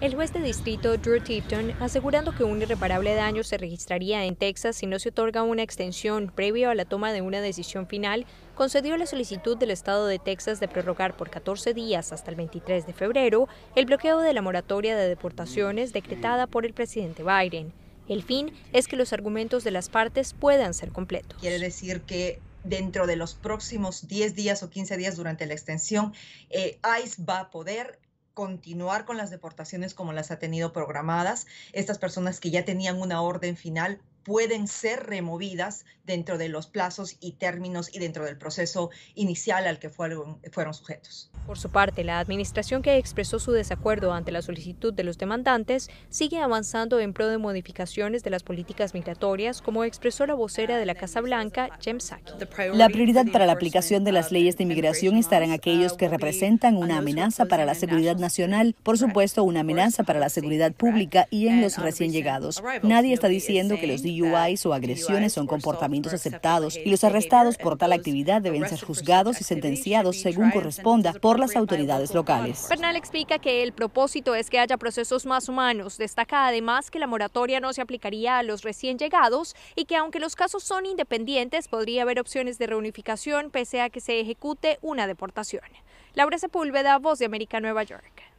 El juez de distrito Drew Tipton, asegurando que un irreparable daño se registraría en Texas si no se otorga una extensión previo a la toma de una decisión final, concedió la solicitud del estado de Texas de prorrogar por 14 días hasta el 23 de febrero el bloqueo de la moratoria de deportaciones decretada por el presidente Biden. El fin es que los argumentos de las partes puedan ser completos. Quiere decir que dentro de los próximos 10 días o 15 días durante la extensión, ICE va a poder continuar con las deportaciones como las ha tenido programadas. Estas personas que ya tenían una orden final pueden ser removidas dentro de los plazos y términos y dentro del proceso inicial al que fueron sujetos. Por su parte, la administración, que expresó su desacuerdo ante la solicitud de los demandantes, sigue avanzando en pro de modificaciones de las políticas migratorias, como expresó la vocera de la Casa Blanca, Jem Saki. La prioridad para la aplicación de las leyes de inmigración estará en aquellos que representan una amenaza para la seguridad nacional, por supuesto una amenaza para la seguridad pública, y en los recién llegados. Nadie está diciendo que los DUIs o agresiones son comportamientos aceptados, y los arrestados por tal actividad deben ser juzgados y sentenciados según corresponda por las autoridades locales. Bernal explica que el propósito es que haya procesos más humanos. Destaca además que la moratoria no se aplicaría a los recién llegados y que, aunque los casos son independientes, podría haber opciones de reunificación pese a que se ejecute una deportación. Laura Sepúlveda, Voz de América, Nueva York.